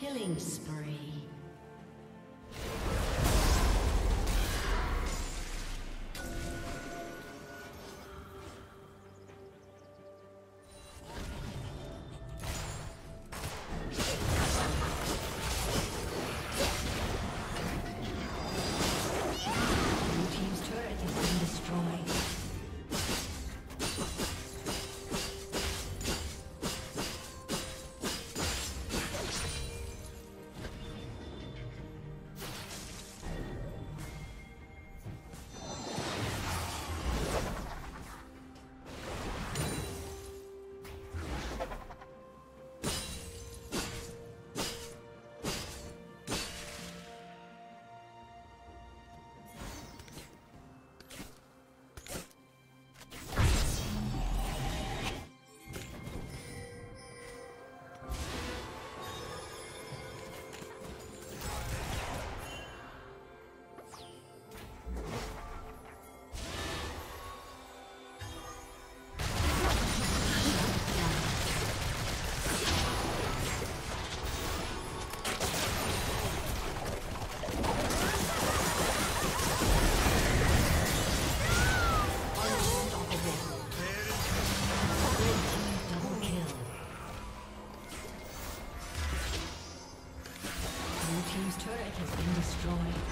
Killing spree. team's turret has been destroyed.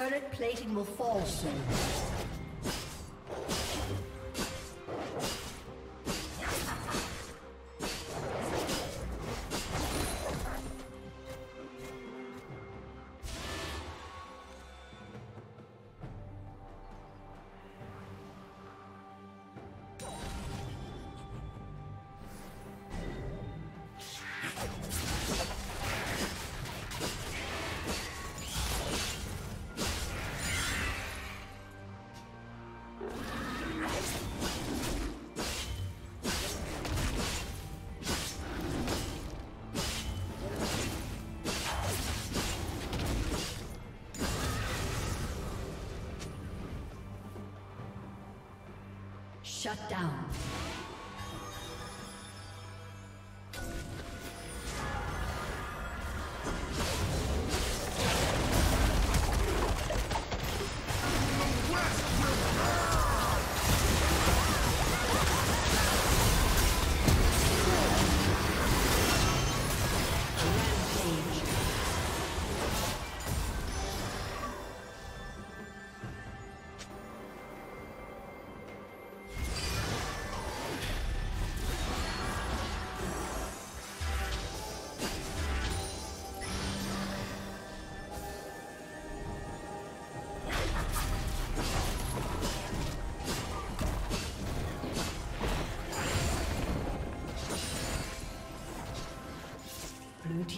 Current plating will fall soon. Shut down. Blue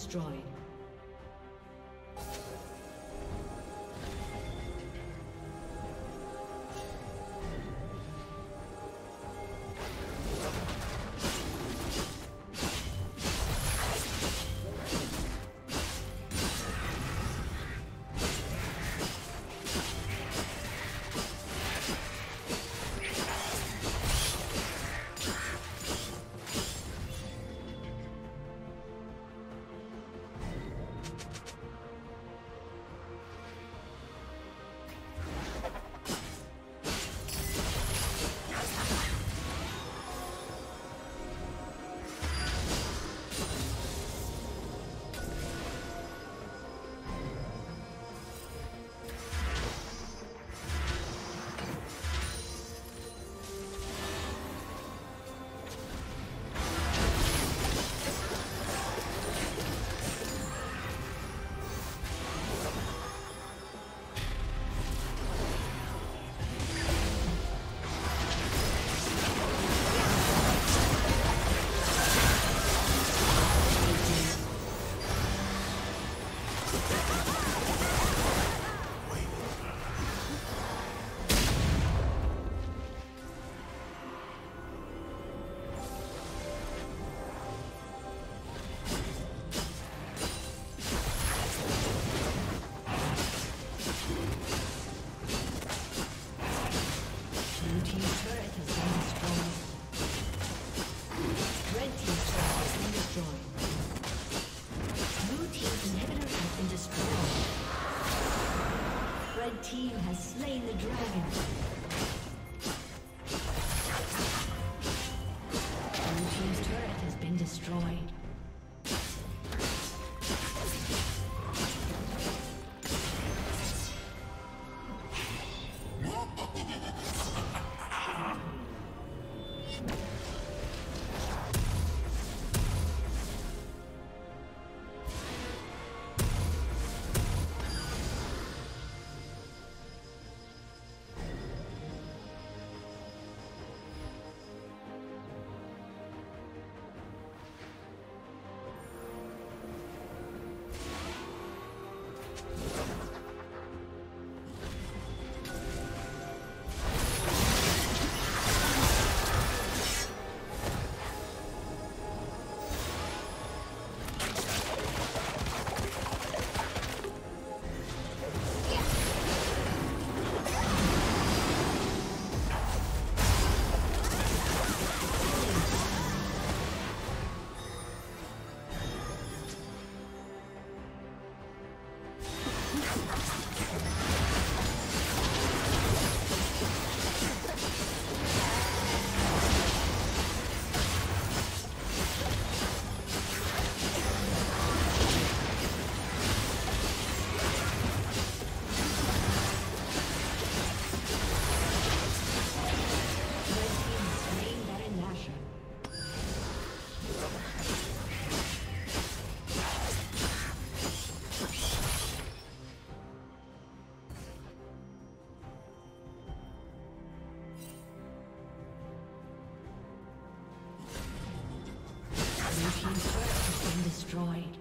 Team's turret has been destroyed.